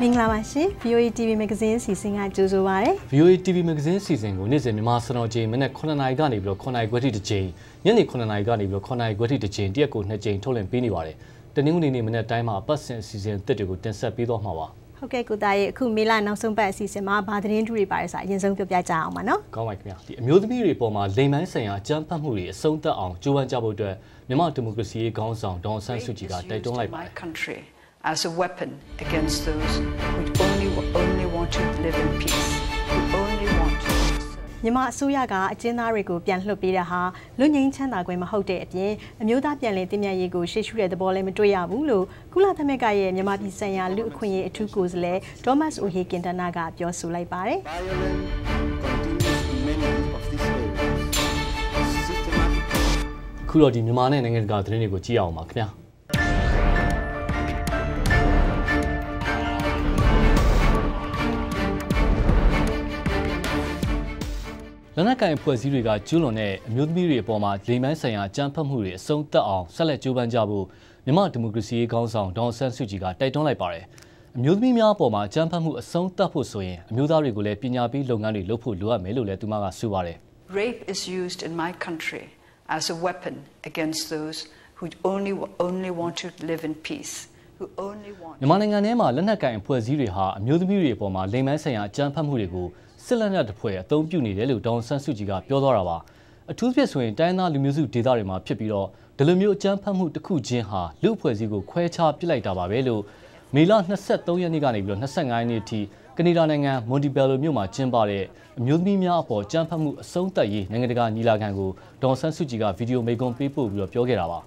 Minglawashi, VOA TV magazine season at Juzoware. VOA TV magazine season, when is a Masano Jim and a Conanagani block on I got it to Jane. Yanni Conanagani block on I got it to Jane, dear good Jane told him Piniware. The new name in a time our person season 30 good and Sapido Mawa. Okay, good day. Kumila now some by season, my bad injury by side in some of the Jamano. Come like me. The Mutiny Repoma, Layman Saya, Jump and Hurry, Sonta on Juan Jaboda, Nema Democracy, Gonsong, Don San Sujiga, they don't like my country. As a weapon against those who only want to live in peace, who only want to Yama Suyaga, Jenarigo, Bianlo Biraha, Lunin Chana Guimahote, and Yoda Bianle Dimiago, she read the ball and Doya Wulu, Kula Tamegaye, Yamati Saya, Lukuye, Tukuzle, Thomas Uhikin, and Naga, Yosulai Bare. Kulo di Numana and Gadrinigo Gia Macna. Lanaka Puaziriga, Julone, Mutmiri Poma, Limansaya, Jampamuri, Sonta on, Salet Juban Jabu, Nema Democracy, Gonsong, Don San Sujiga, they don't like Bare. Mutmimia Poma, Jampamu, Sonta Pusoe, Muda Regule, Pinabi, Longari, Lopu, Lua, Melula, Tumaga, Suare. Rape is used in my country as a weapon against those who only want to live in peace. Nemananganema, Lanaka and Puaziriha, Mutmiri Poma, Limansaya, Jampamurigo. Selena Pue, don't you need a little Don San Sujiga, Piodorawa? A toothpaste when Diana Lumuzu Didarima Pipiro, the Lumio Jampamu, the Kujinha, Lupuzigo, Quecha, Pilata Velo, Milan Naset, Doyanigani, Nasanganiti, Ganidanga, Montibello Muma, Jimbare, Mudmia or Jampamu, Sontai, Nanga Nilagango, Don San Sujiga, video Megon people, Piograwa.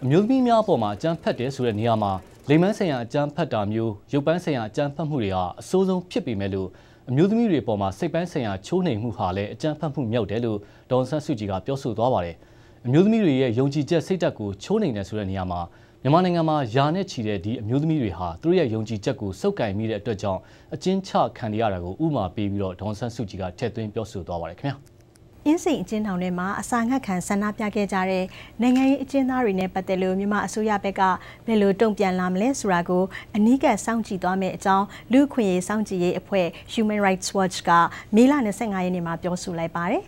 Mudmia Poma, Jampatis, Reniyama, Lemansaya, Jampadamu, Yobansaya, Jampamuria, Sozon Pipi Melu. Mutiny Repoma, Saban Saya, Chone Muhale, Jampamu Mildelu, Don San Sujiga, Piosu Daware. Mutiny, Yonji Jesitaku, Chone Nesuraniama, Nemanangama, Yane Chile, the Mutiniriha, three Yonji Jaku, Soka immediate Dojon, a Jin Cha Candiarago, Uma Baby, Don San Sujiga, Tetuin Piosu Daware. In Saint Jinhonema, a Sanga can Sanapia Gejare, Nengai Jinarine Patelu, Mima Suya Bega, Belo Dompian Lamles Rago, and Niga Sanji Dame John, Luque Sanji Epue, Human Rights Watch Gar, Milan Sangainima Biosulai Bare.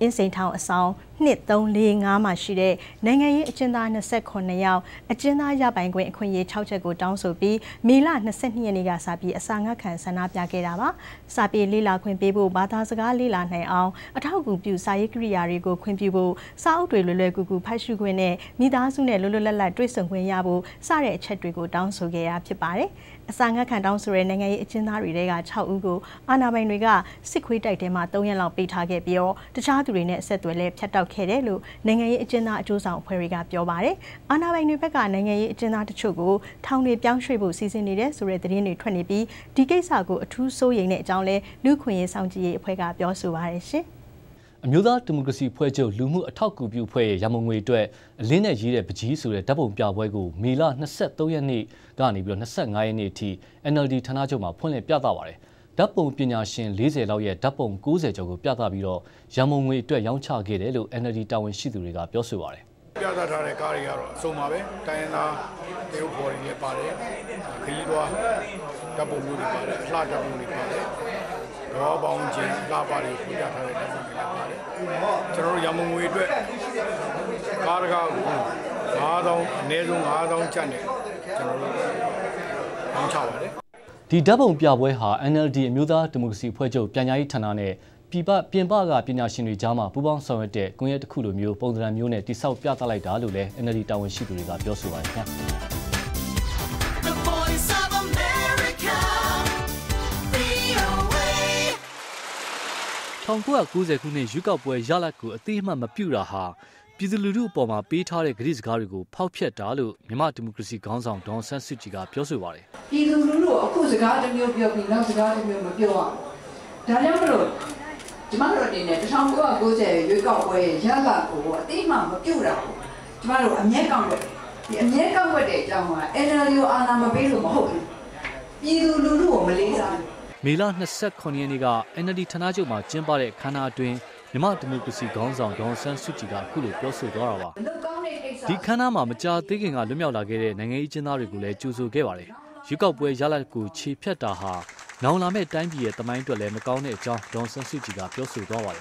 In Saint Town a sound, Nit Don Ling Ama Shide, Nengai Jindana Seconayao, a Jinaya Banguin Queen Chauchago down so be, Milan Sentiniga Sabi, a Sanga can Sanapia Gedava, Sabi Lila Queen Bibu, Batasaga Lila Nao, a Taugu Bu Sayakriarigo Queen Bibu, South Lulagu Pashuguene, Midasune Lulula Drison Guiabo, Sare Chedrigo down so gay up your body. A Sanga can down so renegade Jinari Rega Chaugo, Anabanuga, Sequit Dema Doyan Beta Gabio, the Chadrine said to a Kedelu, Nengai Jena Josang Periga Piobare, Anaway Nubega, Nengai Jena Chogo, Town with Yang Shribu season leaders, Redini 20B, Digasago, two so ying downle, Luquin Sanji Pega Biosuarishi. Amuda Democracy Puejo, Lumu, a Taku Pue, Yamungwe Due, Lina Jire Pajisu, Double Piawego, Mila, Naset Doyani, Gani, Nasan Ianati, NLD Tanajoma, Pone Piadaware. Double Pinashin, Lizzie Lawyer, Double Goose Jogo, Piata Biro, Yamongwe to a young child, Gelo, Energy Down Shiduriga, Yosuare. Piata Carrier, Somabe, Diana, Teopori, Pare, Kilua, Double Moody Pare, Lada Moody Pare, Robounji, La Pare, Pare, Terror Yamongwe, Carga, Adam, Nedum, Adam Channel. The double Piaweha, NLD, Muda, Democracy Puejo, Pianai Tanane, Piba, Piembaga, Pinashin, Jama, Buban Somete, Guyet Kulumu, Pondan Mune, the South Piata like Dalule, and the Down Shiguri, Yosua. The voice of America, VOA. Tongua Kuzekune, Jukapue, Jalaku, Tima Mapuraha, Pizulu Poma, Pitare, Gris Garigo, Paupia Dalu, Mima Democracy Gonsong, Don San Sujiga, Yosua. The garden of your beloved garden of your Diamond. Tomorrow dinner, Shambo goes there, you got away, Yaga, or Dima, Pura. Tomorrow, I'm Yakamway. I'm Yakamway, Jama, and you are not available. You do, Melissa. Milan has set Conianiga, and the Tanajuma, Jimbare, Kana doing, the Martin Mukusi Gonzang, Don San Sujiga, Kulu, Gosu Dorawa. The Kanama, Maja, digging a Lumia Lagere, and Agent Arigule, Juzu Gavare. You got way Yalaku, cheap Petaha. Now I made time yet the mind to let me count it, John Johnson Sujiga, Yosu Dollar.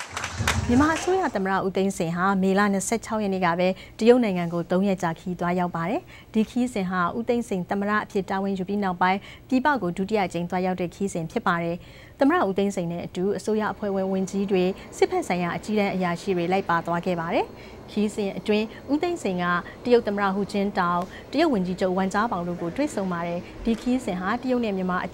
You must have them out with Seha, Milan and Set Hoyanigabe, Dioning and go Donia Jackie, Dwayabare, Diki Seha, Udin Sing, Tamara, Pieta when you be now by Dibago, Dudia, Jane, Dwaya de Keys and Pipare. Tamara Udin Sing, do Soya Poe when Jidway, Sipensaya, Jida Yashi, like Badwakebare. Keys in a train, Udin Singer, Dio Tamara who gentle, Dio when Jijo went up out of go to Somare, Diki Seha, Dio Nemima,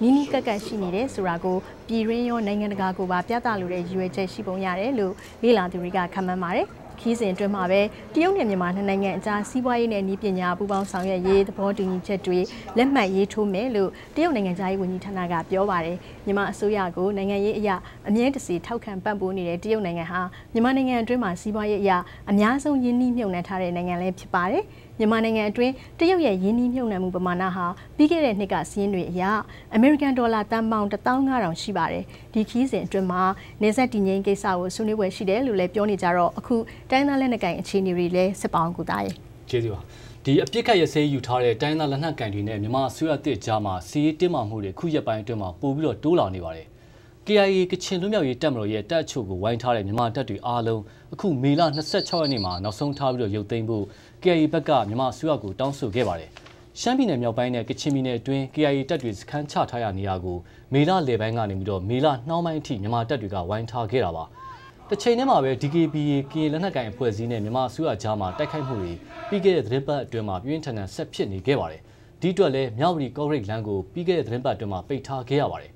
Ninika Shini, Surago, Pirio, Nanganago, Bapiatalu, UH Shibonyare. Milan to regard Kamamare, Keys and Dramabe, the only man and Nanga, see why in any Pina, Buban Sanga, ye, the porting chetri, let my ye two melu, the only Nanga when you Tanaga, Piovare, Yama Soyago, Nanga ya, and yet to see Taukan Bambu near the Nangaha, Yamaning and Drama, see why ya, and Yaso Yini Yonatari Nanga Pipare, Yamaning and Dre, the Yoya Yini Yonamubamanaha, bigger and Nigga scenery ya, American dollar tam bound the town around Shibare. Dikis and Drama, Nesa Dinyanke Sour, Sunny where she delu left Yoni Jaro, Aku, Dana Lenagan, Chini Relay, Sepangudai. Jesu. The Apicaya say you target Dana Lenagan in Nema Sura de Jama, see Dima Mure, Kuya by Dema, Pugulo, Dula Nivare. Kiai Kichinumia Tamro yet that Chugu, wine tar and Nema Tatu Arlo, Aku Milan, Nasacho Nima, Nason Tablo Yotembu, Kiai Baka, Nema Surago, Dansu Gavare. Shambine Mabine Kichimine Twin, Kiai Tatuis can Chataya Niago, Mila Lebanganido, Mila, now my team, Nema Tatuga, wine tar Gerava. The Chinema where DGB, Kilanaga and Poesine, Mima Sua Jama, Takan Huri, Bigger Ripa, Duma, Internet, Sepchini Gavare, Dituale, Miauri, Gorik Lango, Bigger Ripa, Duma, Beta Gavare.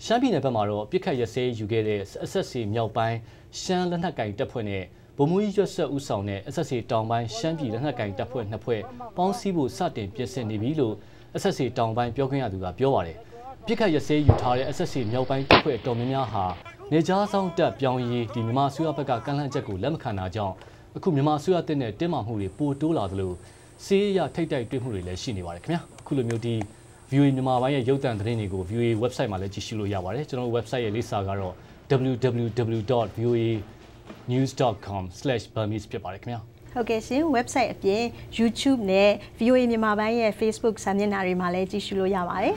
Shambine Bamaro, Picaya say you get a assassin Miaupine, Shan Lanaga Dapone, Bomui Josa Usone, Assassin down by Shambi Lanaga Dapone Napue, Bonsibu Satin, Piasen Nivilo, Assassin down by Biogia Duga Biore. Picaya say you target assassin Miaupine to quit Dominaha. Neja sound up Yongi, the Mimasua Paka Kalanjaku, Lemkana John, a Kumimasua Tene, Demahuri, Poo Dulalu. See ya take that to Hurri, Shiniwaka, Kulumuti, viewing Numawaya Yotan Renigo, viewing website Malajilu Yaware, general website Elisa Garo, www.vuenews.com/Burmese Piparakmia. Okay, so website appear, YouTube ne, viewing Mimawaya, Facebook, Saninari Malajilu Yaware.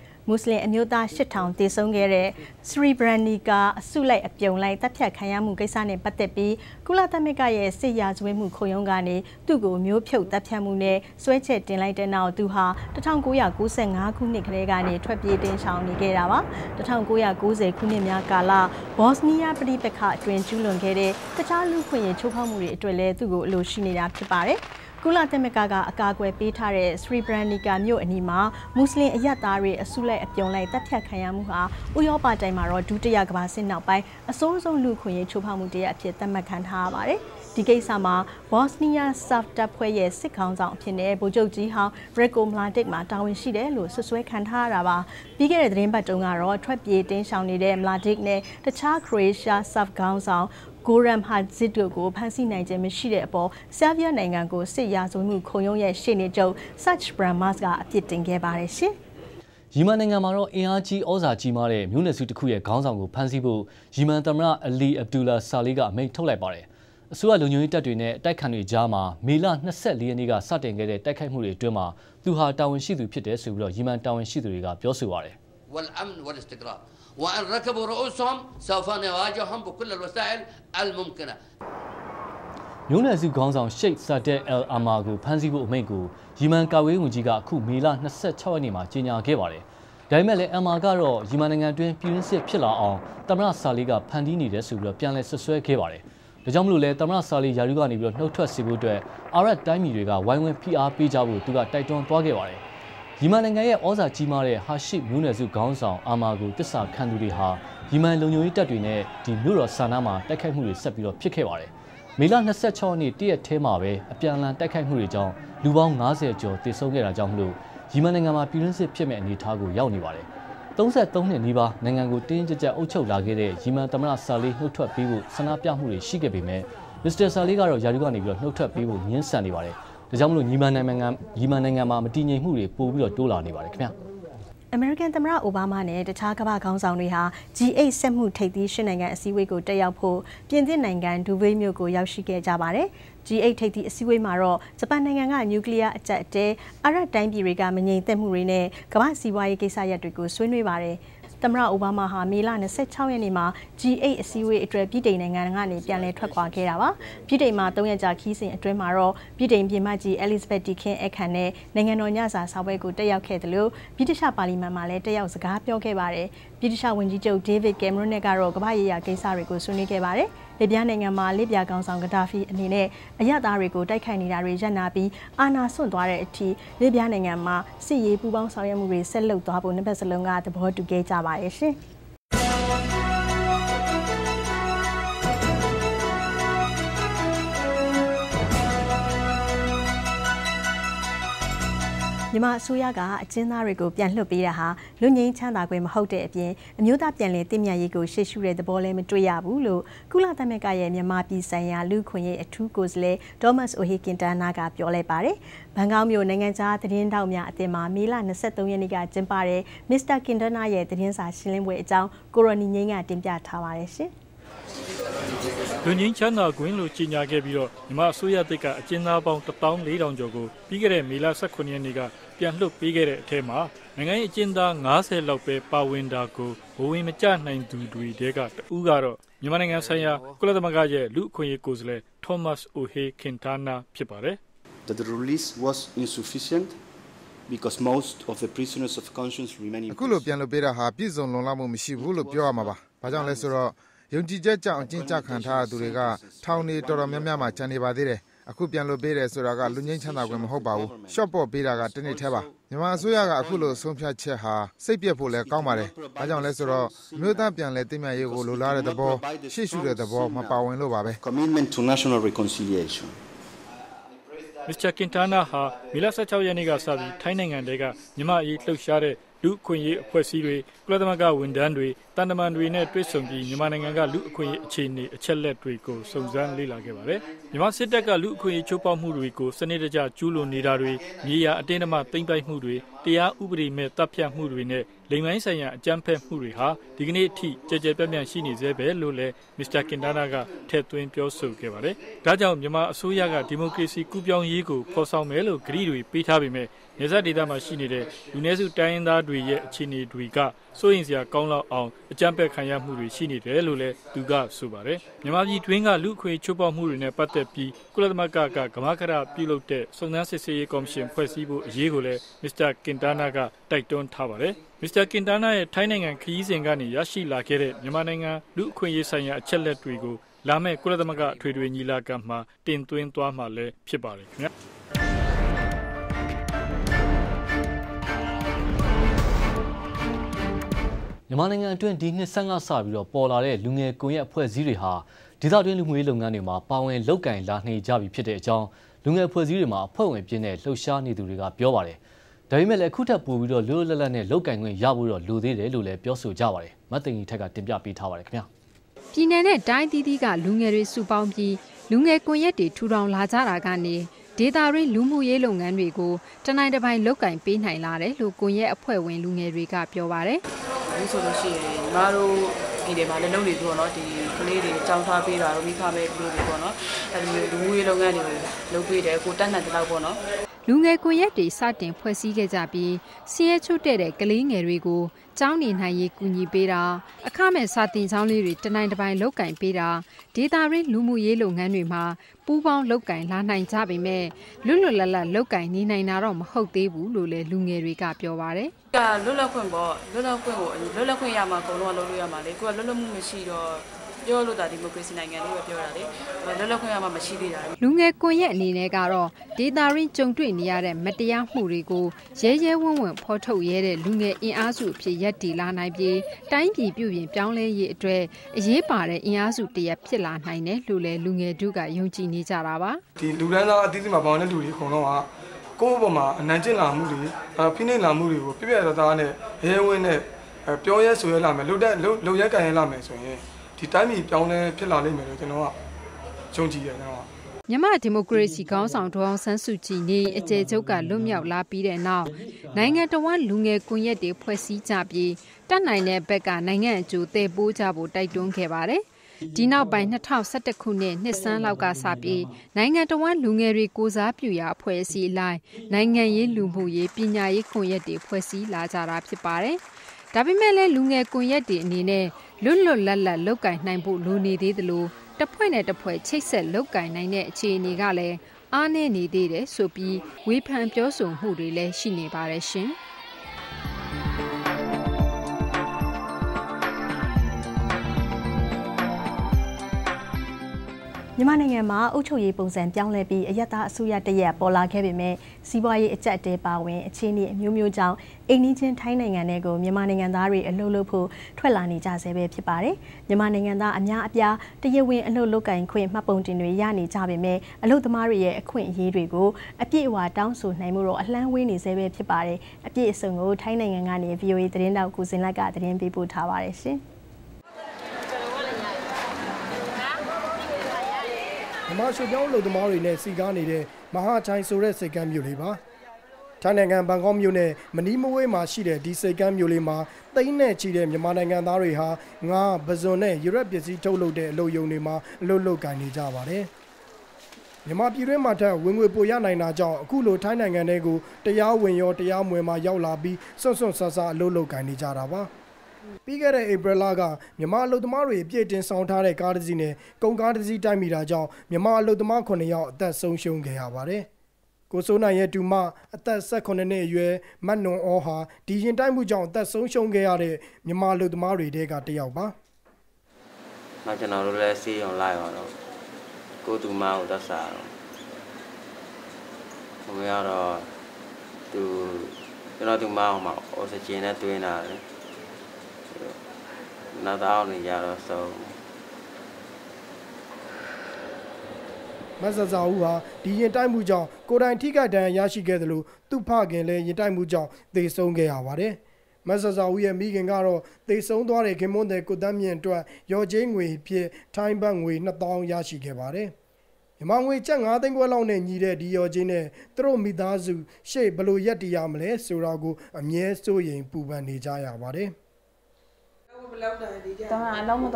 Muslim and Yoda Shetown, Tisongere, Sri Brandiga, Sulai Apionlai, Tapia Kayamu Kesane Patepi, Kulata Megaye, Sayas Wemu Koyongani, Dugo, Mupio, Tapiamune, Swetchet, Delighted now Duha, the Tanguya Gusenga, Kunikregani, 28 Shao Nigerawa, the Tanguya Guze Kunemia Gala, Bosnia Pripeka, Twin Julongere, the Chalu Queen, Chokamuri, Twele, Dugo, Lushinida Pare. Kula Temekaga, Akagwe Pitare, Sri Brandiga, Mio Anima, Muslim Yatari, Sule, Yonlai, Tatia Kayamuha, Uyopa Daimaro, Dutia Gavasin now by a source of Lukuye Chupamudia, Pietamakan Havare, Digay Sama, Bosnia, Safta Puye, Sick Hounds out Pine, Bojoji, how Reco Mlatic Matawin Shide, Lusway Kantarava, Bigger Dreamba Dongaro, Trapi, Den Shawnide, Mlatic Ne, the Char Croatia, Saf Council. Goram had Zidogo, Pansy Niger, Mishidepo, Savia Nangango, Sayazo, Koyoya, Shinijo, such Brahmaska, Titan Gabarishi. Yimanangamaro, ERG, Oza Jimare, Munasukuya, Kansango, Pansibo, Jimantamra, Ali Abdullah Saliga, make Tolebare. Sualunita Dune, Dakanu Jama, Milan, Nasset Lianiga, Satangade, Dakamuri Duma, Duha Down Shidu Pites, Yiman Down Shiduriga, Yosuare. Well, I'm what is the graph? وأن ركبوا رؤوسهم سوف نواجههم بكل الوسائل الممكنة. يونس يقولون شيخ سادة الأماغو بانزيبو ميغو يمن كاوي ونجيكا كو ميلا نسات شواني ما جينيا كيباري. دائما الأماغارو يمن عندهم بيرنسي بشلاء تمرا ساليكا بانديني رسولو بيانلي سوسوي كيباري. لجملو له تمرا سالي ياروغا نيبلو نوتو سيبودو أراد دائمي ريغا وايوين بي آر بي جابو دوغا تايتون توا كيباري. Yimanangaye Oza Jimare Hashib Yunezu Gansang Amago Tissa Kanduriha, Yiman Lunuita Dune, the Muro Sanama, Dakamuri Sapiro Pikeware. Milan has set Choni, dear Temawe, a piano Dakamurijan, Luang Nazejo, the Sogera Jamlu, Yimanangama Pirinse Pime and Itago Yauniware. 33 年နီးပါး နိုင်ငံကိုတင်းကျပ်အုပ်ချုပ်လာခဲ့တဲ့ Yemen သမ္မတ Saleh နှုတ်ထွက်ပေးဖို့ ဆန္ဒပြမှုတွေရှိခဲ့ပေမဲ့ Mr. Saleh ကတော့ ယာရုကနေ နှုတ်ထွက်ပေးဖို့ ငြင်းဆန်နေပါတယ် ဒါကြောင့်မလို့ Yemen နိုင်ငံမှာ မတည်ငြိမ်မှုတွေ ပိုပြီးတော့တိုးလာနေပါတယ်ခင်ဗျာ American သမ္မတ Obama နဲ့ တခြားကမ္ဘာခေါင်းဆောင်တွေဟာ G8 စက်မှုထိပ်သီး 8 နိုင်ငံအစည်းအဝေးကိုတက်ရောက်ဖို့ ပြင်သစ်နိုင်ငံ Dubai မြို့ကိုရောက်ရှိခဲ့ကြပါတယ် G8 ထိပ်သီးအစည်းအဝေးမှာတော့ ဂျပန်နိုင်ငံက နျူကလီးယားအကျပ်အတည်း အာရပ်တိုင်းပြည်တွေက မငြိမ်သက်မှုတွေနဲ့ ကမ္ဘာ့စီးပွားရေးကိစ္စရပ်တွေကိုဆွေးနွေးပါတယ် သမ္မတ အိုဘားမား ဟာ မေလ 26 ရက်နေ့မှာ G8 အစည်းအဝေးအတွက် ဗြိတိန်နိုင်ငံကနေပြန်လည်ထွက်ခွာခဲ့တာပါ ဗြိတိန်မှာ 3 ရက်ကြာ ခရီးစဉ်အတွင်းမှာတော့ ဗြိတိန်ပြည်မကြီး Elizabeth Dickin ဧည့်ခံတဲ့ နိုင်ငံတော်ညစာစားပွဲကိုတက်ရောက်ခဲ့သလို ဗြိတိသျှပါလီမန်မှာလည်းတက်ရောက်စကားပြောခဲ့ပါတယ် ဗြိတိသျှဝန်ကြီးချုပ် David Cameron နဲ့ကတော့ ကမ္ဘာ့ရေးရာကိစ္စတွေကိုဆွေးနွေးခဲ့ပါတယ် လစ်ဗျာနိုင်ငံမှာ လစ်ဗျာခေါင်းဆောင် Gaddafiအနေနဲ့ အရပ်သားတွေကိုတိုက်ခိုက်နေတာတွေရပ်နာပြီး အာဏာစွန့်သွားတဲ့အထိ လစ်ဗျာနိုင်ငံမှာ စစ်ရေးပူးပေါင်းဆောင်ရွက်မှုတွေဆက်လုပ်သွားဖို့ နှစ်ဘက်စလုံးကသဘောတူခဲ့ကြပါတယ်ရှင်မြန်မာအစိုးရကအကျဉ်းသားတွေကိုပြန်လွှတ်ပေးတာဟာလွတ်ငြိမ်းချမ်းသာခွင့်မဟုတ်တဲ့အပြင်အမျိုးသားပြန်လည်သင့်မြတ်ရေးကိုရှေ့ရှုတဲ့သဘောလည်းမတွေ့ရဘူးလို့ကုလသမဂ္ဂရဲ့မြန်မာပြည်ဆိုင်ရာလူ့အခွင့်အရေးအထူးကိုယ်စားလှယ် Thomas O'Higgins ကပြောလိုက်ပါတယ် ဘန်ကောက်မြို့နိုင်ငံခြားသတင်းထောက်များအသင်းမှာ မေလ 23 ရက်နေ့ကကျင်းပတဲ့ Mr. Quintana ရဲ့သတင်းစာရှင်းလင်းပွဲအကြောင်းကိုရိုနီငိမ့်ကတင်ပြထားပါတယ်ရှင် လွတ်ငြိမ်းချမ်းသာခွင့်လို့ကြေညာခဲ့ပြီးတော့မြန်မာအစိုးရတပ်ကအကျဉ်းသားပေါင်း 14,000 ကျော်ကို ပြီးခဲ့တဲ့ မေလ 19 ရက်နေ့ကပြန်လွှတ်ပေးခဲ့တဲ့အထက်မှာ နိုင်ငံအကျဉ်းသား 50 လောက်ပဲပါဝင်တာကို ဘဝင်မကျနိုင်သူတွေထဲကတဦးကတော့ မြန်မာနိုင်ငံဆိုင်ရာကုလသမဂ္ဂရဲ့လူ့အခွင့်အရေးကိုယ်စားလှယ် Thomas O'Higgins ဖြစ်ပါတယ် That the release was insufficient because most of the prisoners of conscience remain in prison ယုံကြည်ချက်ကြောင့်အကျဉ်းချခံထားရသူတွေကထောင်နေတော်တော်များများမှာကျန်နေပါသေးတယ်အခုပြန်လွတ်ပေးတယ်ဆိုတာကလွတ်ငြိမ်းချမ်းသာခွင့်မဟုတ်ပါဘူးရှော့ပေါ့ပေးတာကတနေ့ထဲပါမြန်မာအစိုးရကအအခုလိုဆုံးဖြတ်ချက်ဟာစိတ်ပြက်ဖို့လည်းကောင်းပါတယ်ဒါကြောင့်လဲဆိုတော့မြို့သားပြန်လည်တင်မြတ်ရေးကိုလိုလားတဲ့သဘောရှိရှုတဲ့သဘောမပါဝင်လို့ပါပဲ Mr. Quintana ဟာ မေလ 16 ရက်နေ့ကစပြီး ထိုင်းနိုင်ငံထဲကမြန်မာအရေးလှုပ်ရှားတဲ့ လူ့အခွင့်အရေးအဖွဲ့အစည်းတွေကုလသမဂ္ဂဝန်ထမ်းတွေတန်တမာတွေနဲ့တွေ့ဆုံပြီး မြန်မာနိုင်ငံကလူ့အခွင့်အရေးအခြေအနေအချက်လက်တွေကိုစုံစမ်းလေ့လာခဲ့ပါတယ် မြန်မာစစ်တပ်ကလူ့အခွင့်အရေးချိုးဖောက်မှုတွေကိုစနစ်တကျကျူးလွန်နေတာတွေ မြေယာအတင်းအဓမ္မသိမ်းပိုက်မှုတွေ တရားဥပဒေမဲ့တပ်ဖြတ်မှုတွေနဲ့ လိမ်ပိုင်းဆိုင်ရာအကြမ်းဖက်မှုတွေဟာဒီကနေ့အထိကြဲကြဲပြန့်ပြန့်ရှိနေသေးပဲလို့လည်း Mr. Quintana ကထည့်သွင်းပြောဆိုခဲ့ပါတယ် ဒါကြောင့်မြန်မာအစိုးရကဒီမိုကရေစီကူးပြောင်းရေးကိုဖော်ဆောင်မယ်လို့ဂရုတွေပေးထားပေမဲ့ နယ်စပ်ဒေသမှာရှိနေတဲ့လူနည်းစုတိုင်းရင်းသားတွေရဲ့အခြေအနေတွေကစိုးရိမ်စရာကောင်းလောက်အောင်အကြမ်းဖက်ခံရမှုတွေရှိနေတယ်လို့လည်းသူကဆိုပါတယ် မြန်မာပြည်တွင်းကလူ့အခွင့်အရေးချိုးဖောက်မှုတွေနဲ့ပတ်သက်ပြီးကုလသမဂ္ဂကဂမကရာပြုလုပ်တဲ့စုံစမ်းစစ်ဆေးရေးကော်မရှင်ဖွဲ့စည်းဖို့အရေးကိုလည်း Mr. Quintana ကတိုက်တွန်းထားပါတယ် Mr. Quintana ရဲ့ထိုင်းနိုင်ငံခရီးစဉ်ကနေရရှိလာခဲ့တဲ့မြန်မာနိုင်ငံလူ့အခွင့်အရေးဆိုင်ရာအချက်လက်တွေကိုလာမယ့်ကုလသမဂ္ဂအထွေထွေညီလာခံမှာတင်သွင်းသွားမှာလည်းဖြစ်ပါတယ်ခင်ဗျာ မြန်မာနိုင်ငံအတွင်းဒီနှစ်ဆယ့်ငါးစပြီးတော့ပေါ်လာတဲ့လူငယ်ကွန်ရက်အဖွဲ့အစည်းတွေဟာဒေသတွင်းလူငွေလုပ်ငန်းတွေမှာပါဝင်လုပ်ကင်လာနေကြပြီဖြစ်တဲ့အကြောင်းလူငယ်အဖွဲ့အစည်းတွေမှာအဖွဲ့ဝင်ပြင်းတဲ့လှုပ်ရှားနေသူတွေကပြောပါတယ်ဒါပေမဲ့လည်းအခုထပ်ပိုပြီးတော့လွတ်လွတ်လပ်လပ်နဲ့လုပ်ကင်ခွင့်ရဖို့တော့လိုသေးတယ်လို့လည်းပြောဆိုကြပါတယ် မသိင်ကြီးထက်ကတင်ပြပေးထားပါတယ်ခင်ဗျာပြည်နယ်နဲ့တိုင်းဒေသကလူငယ်တွေစုပေါင်းပြီးလူငယ်ကွန်ရက်တွေထူထောင်လာကြတာကနေဒေသတွင်းလူမှုရေးလုပ်ငန်းတွေကိုတနိုင်တပိုင်လုပ်ကင်ပေးနိုင်လာတယ်လို့ကွန်ရက်အဖွဲ့ဝင်လူငယ်တွေကပြောပါတယ် ဆိုလို့ရှိရင်မတို့ဒီမှာလည်းလုပ်နေသေးတော့เนาะဒီကလေးတွေចောင်းထားပေးတာတို့ပြီးခါပဲလို့ပြီးတော့เนาะဒါပေမဲ့လူငွေလုပ်ငန်းတွေလုပ်ပေးတယ်ကိုတတ်နိုင်တဲ့လောက်ပေါ့เนาะလူငွေကွန်ရက်တွေစတင်ဖွဲ့စည်းခဲ့ကြပြီးစီးရဲချုပ်တဲ့တဲ့ကလေးငယ်တွေကိုចောင်းနေနိုင်ရေးကူညီပေးတာအခမဲ့စတင်ចောင်းလေးတွေတနိုင်တပိုင်လုပ်ကင်ပေးတာဒေတာရင်းလူမှုရေးလုပ်ငန်းတွေမှာပူးပေါင်းလုပ်ကင်လာနိုင်ကြပြီမဲ့လွတ်လွတ်လပ်လပ်လုပ်ကင်နေနိုင်တာတော့မဟုတ်သေးဘူးလို့လည်းလူငယ်တွေကပြောပါတယ် ကလွတ်လပ်ခွင့်ပေါ့လွတ်လပ်ခွင့်ကိုလွတ်လပ်ခွင့်ရမှာအကုန်လုံးကလွတ်လို့ရမှာလေကိုကလွတ်လပ်မှုမရှိတော့ပြောလို့တာဒီမိုကရေစီနိုင်ငံလို့ပဲပြောတာလေလွတ်လပ်ခွင့်ရမှာမရှိသေးတာလူငယ်ကွန်ရက်အနေနဲ့ကတော့ဒေတာရင်းကြုံတွေ့နေရတဲ့မတရားမှုတွေကိုရဲရဲဝံ့ဝံ့ဖော်ထုတ်ရဲတဲ့လူငယ်အင်အားစုအဖြစ်ရပ်တည်လာနိုင်ပြီးတိုင်းပြည်ပြုပြင်ပြောင်းလဲရေးအတွက်အရေးပါတဲ့အင်အားစုတစ်ရပ်ဖြစ်လာနိုင်တယ်လို့လည်းလူငယ်တို့ကယုံကြည်နေကြတာပါဒီလူတိုင်းတော့အသီးသီးမှာပေါင်းတဲ့လူတွေခုံတော့ကကိုယ့်ဘုံမှာအနိုင်ကျင့်လာမှုတွေ ဖိနှိပ်လာမှုတွေကိုပြပြသားသားနဲ့ရဲဝင်းနဲ့ Pioye suye lame, luye kaya lame suye. Di taimi pioye pila lime luye nwa chongjiye nwa. Nyama demokrasi kausang tuang san suci ni ece juga lumyau lapi de nao. Naingan tuan lunge kunye de puasi capi. Dan naingan beka naingan ju tebu cabu taidung kebare. Dinau bai natau sate kune nesan lauka sapi. Naingan tuan lunge rikuza piuya puasi lai. Naingan ye lumbu ye pinjai kunye de puasi la jarap separe. Tapi mele lunge kunye de ni ne lulu lala lukai naimbu luni di dulu. Dapoi chase lokai naine chi nigale ane ni de sopi wipan pyosun huri le shini bare shin. Yamanema Ucho Yipons and Pianlebi, Yata Suya de Yapola Cabime, Siboy Echat de Bawe, Chini, Mumu Jow, Enigen Tining and Ego, Yamaning and Dari, and Lolopo, Twelani Jazebe Pipare, Yamaning and Da Amyapia, the Yewin and Loloka and Queen Mapontin Yani Jabime, a Lotamari, a Queen Hidrigo, a Piwa Downso Namuro, a Lanwini Zebe Pipare, a Piesongo, Tining and Annie, Vio Edrinda Cusina Gadrin Bibu Tavareshi. Marshal download the Marine Sigani de Mahatai Sores Gamuliba. Tanangan Bangomune, Manimaway Mashida, Dise Gamulima, the Inachidem, Yamanangan Ariha, Nga, Bazone, European Tolo de Loyonima, Lolo Ganijavare. Yamapire Mata, Wingupoyana Naja, Kulo Tananganego, the Yawin, the Yamwema Yaulabi, Sonson Sasa, Lolo Ganijarava. Pigere Ebrelaga, Yamalo the Mari, Pietin Santare Gardazine, Gongardazi Damira Jaw, Yamalo the Marconia, that so shown Gahavare. Gosona Yetuma, that second name, Manon Oha, Dijin Damujan, that so shown Gayare, Yamalo the Mari de Gatiaba. National Lessie on Lion. Go to Mount Dasar. We are to not to Mount or the China to another. Not only Yara, so Mazazawa, the Yentamuja, Kodan Tika Dan Yashigatlu, Tupac and Le Yentamuja, they song Gayaware. Mazazawa Migangaro, they song Dore Kemonde Kodamian to a Yojangwe, Pierre, Time Bangwe, not down Yashigabare. Among Changa, then go along and yede, Diogene, throw Midazu, She below Yeti Yamle, Surago, and yes, so Yen Pubani Jayaware. Tama along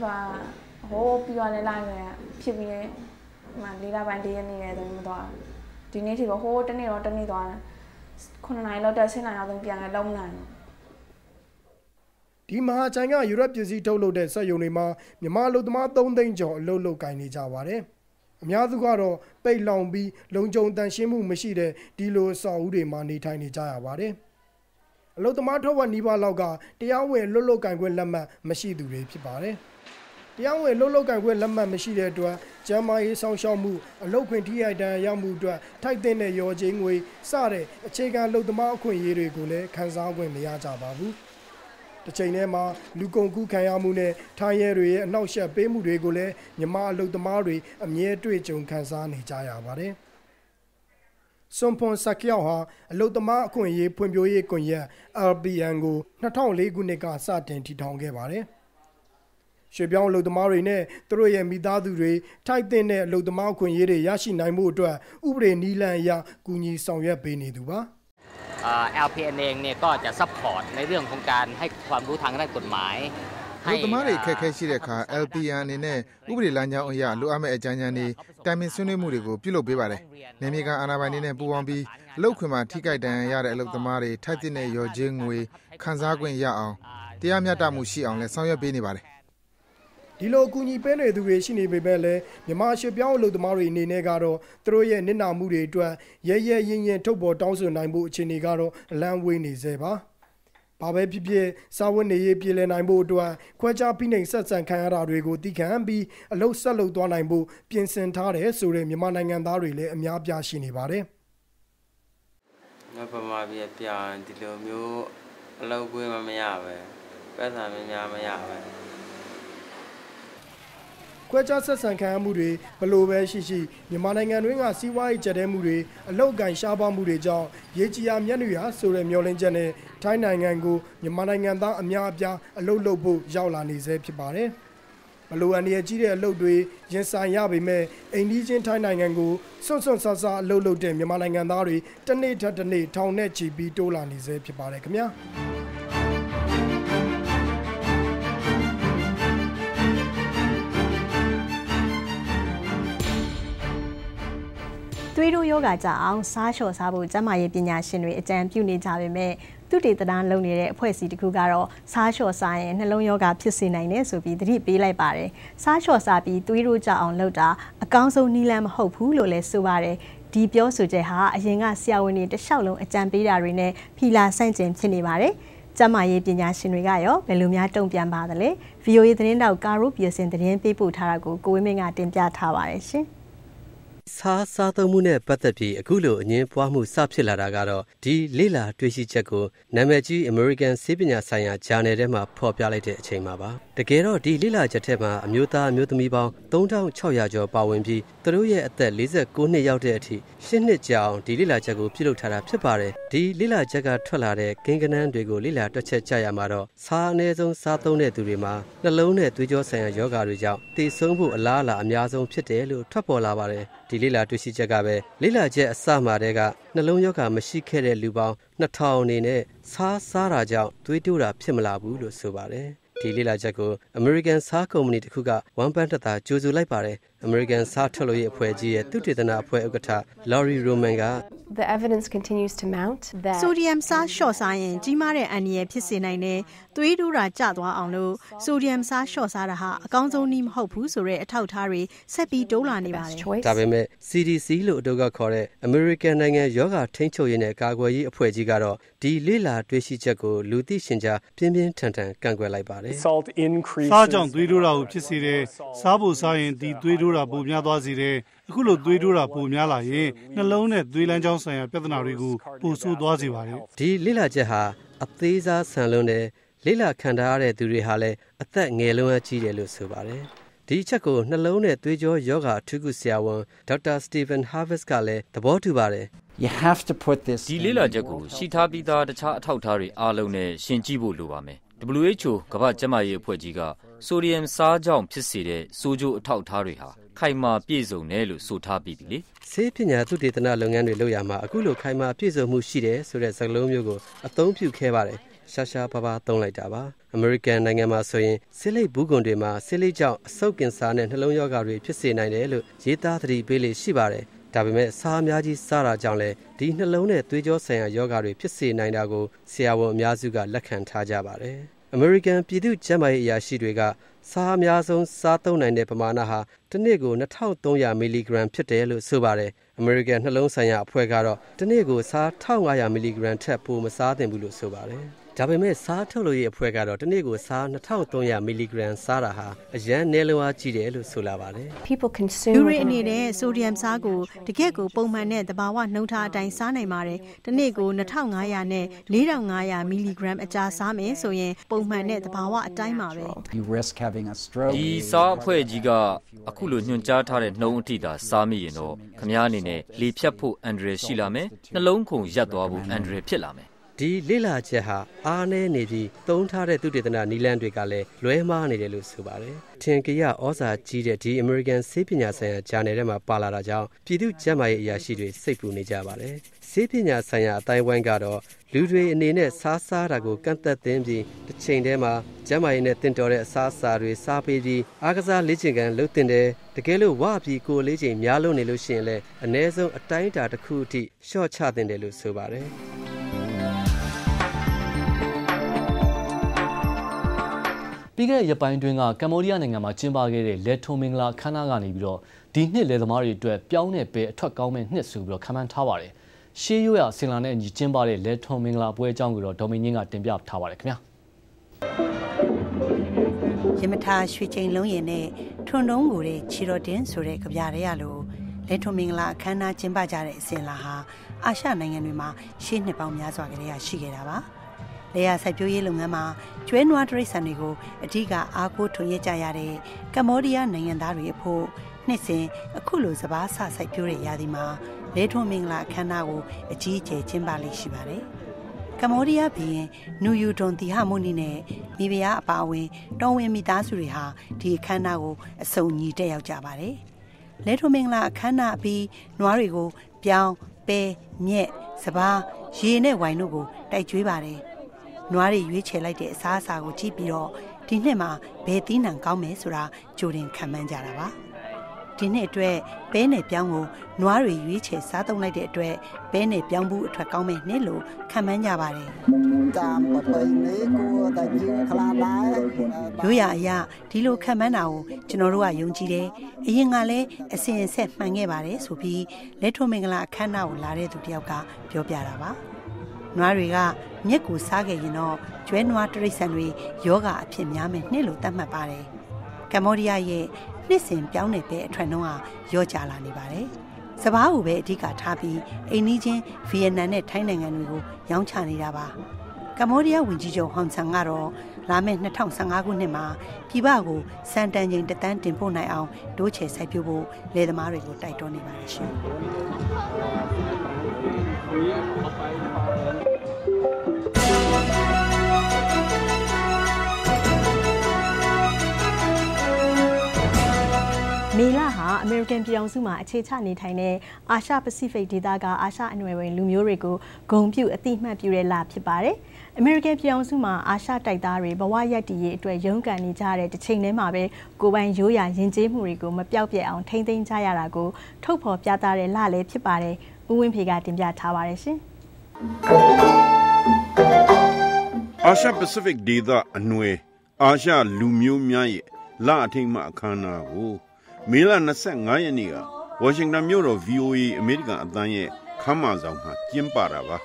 da ho piwane lai ne phit mi ma lila ban de ne ne tong da di ne thi ba ho tane ro tane da khon nai lo da sin nai yaw tong pian la long nai di maha chain ga europe pisi thok lou de sat yong ni ma myama lou tama 3 tain jaw lou lou kai ni ja ba de a mya su ga ro pai long pi long jong tan shin mu ma shi de di lo saw u de ma nei thai ni ja ya ba de Hello, the matter of Niba Loga, the Yahweh Lolo can go Lama Mashi to Ripare. The Yahweh Lolo can go Lama Mashi to Jamai Sanshamu, a loquent Tia Yamuda, Titan Yojingway, Sare, a Chega Lo the Marco Yeregule, Kansangue Miyaja Babu. The Chainema, Lukongu Kayamune, Tayere, and Nausha Bemu Regule, Yama Lo the Mari, a mere twitch on Kansan Hijayabare. Sompon Sakiaha, a Lotama Konye, Pomboye Konya, Albiango, not only Gunega Satin Titongevare. Shebian Lodamarine, Troy and Midadure, type then Lodamar Konyere, Yashi Naimodra, Ubre Nila Ya, Guni Sonya Beneduba. LPN got a support, maybe on Kongan, Hike from Butanga could my. Lotamari Kakashireka, LPN, Ubri Lanya Oya, Luame Ajani, Tamin Sune Murigo, Pilo Bivare. Nemiga Anabanine Buambi, Lokuma Tikai Dan Yara Elotamari, Tatine Yojingwe, Kanzagwen Yao, Tiamyata Mushi on the Sonya Binibare. Dilo Kuni Bene, the Vishini Bibele, the Marsha Biao Lotamari Ninegaro, Troye Nina Muri Dua, Ye Yin Tobo, 1900 Chinigaro, Lamwini Zeba. Babe Pipier, Sawan Ye Pilen Imbo Dua, Quaja Pining Sets and Canada Rego, Dikambi, a low salo Duanimbo, Pien Sentare, Sure, Mimanang and Darile, and Yabia Shinibare. Never my be a pian, Dilomu, a low women Mayawe, better than Yamayawe. Quejas and Kamure, below Shishi, Yamana and Winga, CY Jademure, a Logan Shaba Mureja, Yejiam Yanuya, Sure Mjolengene, Tainangango, Yamananganda, Amyabia, a low lobo, Jaulani Zepibare. Below an Yajiria Lodwe, Jensan Yabime, a Nijan Tainangango, Sonson Sasa, Lolo Dem, Yamanangandari, Taneta, Tane, Town Nechi, B. Dolani Zepibarekamia. Through yoga, Sasha Sabu, Jamaya Pinya Shinri, a damp unit Tavime, two data down lonely poesy to Kugaro, Sasha Sign, and Long Yoga Piscinanes will be the Bilai Bare. Sasha Sabi, Thuiruja on Loda, a council Nilam Hope Hulole Subare, Deep Yosujeha, a Yanga Siawini, the Shalom, a Jambida Rene, Pila Sanjim Tinibare, Jamaya Pinya Shinrigayo, Belumia don't be ambadale, Vio Idrin out Garupius and the Nipu Tarago, going at India Tavareshi. Sa the Mune Patati, Akulo, Nipuamu Sapsila Ragaro, D. Lila, Twishi Chaco, Namaji, American Sibinia Saya, Janedema, popularity Chamaba. The Gero, D. Lila Jatema, Muta, Mutumiba, Dongtown Choyajo, Bawimbi, Truya at the Lizard Guni Yaudeti, Shinit Jiao, D. Lila Jago, Pilotara, Pipare, D. Lila Jaga Tolare, Kinganan Digo, Lila, Doce Chayamaro, Sa Nezon Satone Durima, Nalone, Dujo Saya Yoga Rijao, the Songbu Alala, Amyazon Pitelu, Topolabare. Lila to Shijagabe, Lila Jet Samarega, Nalonyoka Mashikere Lubao, Nataunine, Sa Sarajao, Tuidura Pimala Budo Subare, Lila Jago, American Sa Community Kuga, One Pantata, Juzu Laipare, American Sa Toloye Puegia, Tutitana Puegata, Laurie Romenga. The evidence continues to mount that sodium sa short sign, Jimare and Ye Piscinae, Tuidura Jadwa Anu, sodium sa short Saraha, a council name Hopusore, a Tautari, Sepi Dolani choice. Tabeme, CDC Lodoga Kore, American Nanga Yoga, Tencho in a Gagway, Puegigaro, D. Lila, Twishijago, Luthi Shinja, Pimin Tantan, Ganguelai Bari. Salt increase. Sajan, Tuidura Utisire, Sabu Sain, D. Tuidura Bubnadazire. Kulu Duidura Pumala ye, Nalone, Duilan Johnson, and Pednarigu, Pusu Dozivari. D. Lila Jeha, Athiza Salone, Lila Kandare Durihale, Athak Nelua Chidelu Subare. D. Chaco, Nalone, Duijo Yoga, Tugusiawan, Dr. Stephen Harveskale, the Botubare. You have to put this. D. Lila Jago, Shitabida, the Tautari, Alone, Shinjibu Luame. WHO, Kavajamaye Pujiga, Sodium Sajam Piside, Suju Tautariha. Kaima Pizo Nelu Suta Bibli. Sapina to Ditana Longan Loyama, Akulo Kaima Pizo Mushide, Suresalom Yogo, a Tompu Kevare, Sasha Papa Tonlai Daba, American Nangama Soy, Sele Bugondema, Sele Jow, Soakin San and Hello Yogari, Piscina Nelu, Jita 3 Billy Shibare, Tabime Sam Yaji Sara Jangle, Dina Lone, Twijo Sayan Yogari, Piscina Nago, Siawo Miazuga Lakan Tajabare. American Pidu Jamai Yashidwega. Sa Miazon Sato Nine Pamanaha, Tanego, Natao Donya milligram Pitelu Subare, American Halon Saya Puegaro, Tanego Sa Tongaya milligram Tapu Masatin Bulu Subare, Tabeme Sa Toloye Puegaro, Tanego Sa Natao Donya milligram Saraha, Ajan Nelua Chidelu Sulavare. People consume urine, sodium sago, the Gego Bomane, the Bawa Nota Dinsane Mare, Tanego, Natongaya ne, Lirangaya milligram Ajasame, Soye, Bomane, the Bawa Dimare. You risk having Di sa pwe jiga akulo nyonja thare nongti da sami yeno khmya ni ne le phyat pho andre shilame nalong khong yat twa bu andre phit lame di lila che ha a ne ni di tong thare tutitana nilan twe ka le lwe ma ni le lo so pare Tinkiya osa ji de di American Sipinya Saya channel de ma pa la da jaw pitu jamma ye aya shi twe sait phu ni ja pare Sipinya Saya Taiwan ga do Lu twe ane ne sa sa da ko kan tat tin bi de chain de ma Jamai ne tin tore sa sa twe sa pe ji akasa le chin kan lo tin de takae lo wa bi ko le chin mya lo ni lo shin le ane song atai da ta khu ti short cha tin de lo so pare Bigger Japan doing a Cambodia and Machimba, let Tomingla, Kanagani Bro, Dinil Ledamari to a Pione Pay, Tokaumen Netsubro, Kaman Tawari. She you are Silane and Jimbari, let Tomingla, Puejanguro, Domininga, Timbia Tawarekna. Yamata, switching Loyene, Tonongure, Chirodin, Surek, Yarialo, let Tomingla, Kana, Jimbajare, Selaha, Asha Nanganima, Shin Nepomia Zagaria, Shigerawa. Lea Sajoye Lungama, Chuen Wadri Sanigo, Adiga Ako Tunye Jayare, Gamoria Nayandari Po, Nese, Akulu Zabasa Sajure Yadima, Leto Mingla Kanago, Ajije Chimbali Shibare. Gamoria Be, Nuyu Don the Hamunine, Nivia Bawe, Donwe Midasuriha, Di Kanago, a Sony Deo Jabare. Leto Mingla Kana Be, Nuarigo, Biao, Be, Nye, Saba, Jene Wainugo, Dajibare. Nuari Yuche like the Sasa or Chipiro, Dinema, Betin and Gaumesura during Kamanjarava. Dine Dwe, Bene Biango, Nuari Yuche Sadon like the Dwe, Bene Biangu Tracome Nelo, Kamanjavare. Yuya Ya, Dilo Kamanao, Generua Yungile, Yingale, a sin set Mangevare, Supi, Leto Mingla Canao Lare to Dioga, Biobiarava. Nwariga Nyeku Sage, you know, Juen Wateris and we Yoga Pimyam Nilu Tamabare. Camoria ye, Nissim Pianepe, Tranoa, Yojalani Bare. Sabaube, Diga Tabi, a Nijin, Fienane Tainan and Wu, Yangchani Raba. Camoria Winjijo Hon Sangaro, Lame Natang Sangagunema, Kibago, Santanjin the Tantimpo Nao, Duce Sapubu, Le the Marigo Taitoni Barishu. Mela American Piansuma, Chetani Tine, Asha Pacific Didaga, Asha and Lumurigo, Gompu, a theme map Pure La Pibare, American Piansuma, Asha Taidari, Bawaya Di, to a Yonga Nitare, the Chain Mabe, Goban Joya, Jinje Murigo, Mapiapia, on Tainting Jayarago, Topo Piatare, Lale Pibare, Uwimpigatim Yatawareshi Asha Pacific Dida Anue, Asha Lumumia, La Tima Kana. Mila Nasangayaniga, Washington Bureau VOA American Adanye, Kamazama, Jimparava.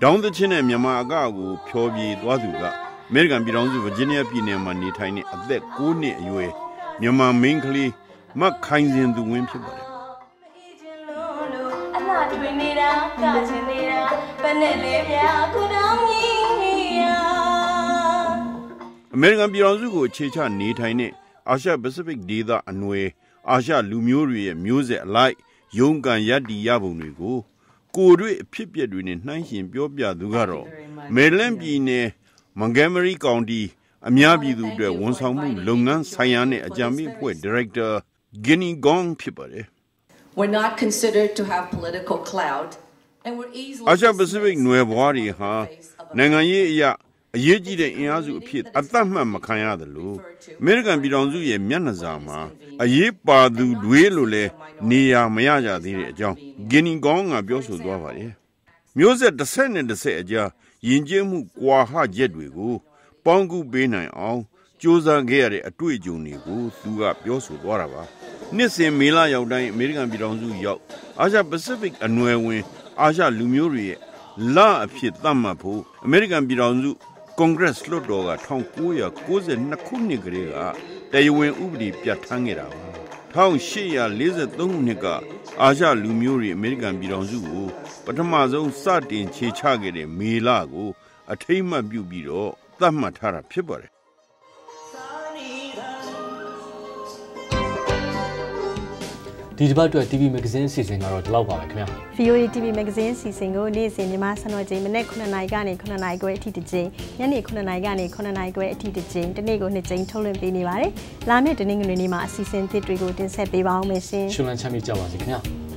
Down the China Yamagago, Pyobi, Wazuga, American belongs to Virginia Pinamani Tiny at that good near Yue, Yama Minkley, Mark Kinsin the Wimpy. American belongs to Chicha Nitine, Asha Pacific Dida Anue. Asha Lumuri music like Yongan Yadi Yabunugo, Kuru Pipiadwin, 19 Biobia Dugaro, Melambine, Montgomery County, Amiabi Dude, Wonsamu, Lungan, Sayane, Ajami, Pue, Director, Guinea Gong Pipare. We're not considered to have political clout, and we're easily. Asha Pacific Nuewari, ha, Nangaye, ya. Yeji de Iazu Pit, Atama Makaya the Lu, American Bidonzu Yanazama, a yepa du duelule, Nia Mayaja the Jam, Guinea Gong Abiosu Dovare. Music descended the Saja, Yinjemu Kwaha Jedwigu, Pongu Benai all, Josa Gare at Tui Junigu, Suga Biosu Dorava. Nesse Mila Yodai, American Bidonzu Yok, Asia Pacific and Nuewe, Asia Lumuri, La Pitamapu, American Bidonzu. Congress Lodoga, Tonkuya, Goze Nakunigrega, they went Ubri Piatangera. Town Shea, Lizard Duniga, Aja Lumuri, American Bidonzu, Patamazo, Satin, Chichagere, Milago, Atema Bubiro, Tamatara Pibore. Did you buy to a TV magazine season or a love? VOA TV magazine season go days in Yamasano Jim, Nekunanagani, Kunanago at TJ, Yanni Kunanagani, Kunanago at TJ, the Nego Nijang Tolan Binivari, Lamed and Ningunima season theatre go to Seppi Wow Machine. Shulan Chami Jawa,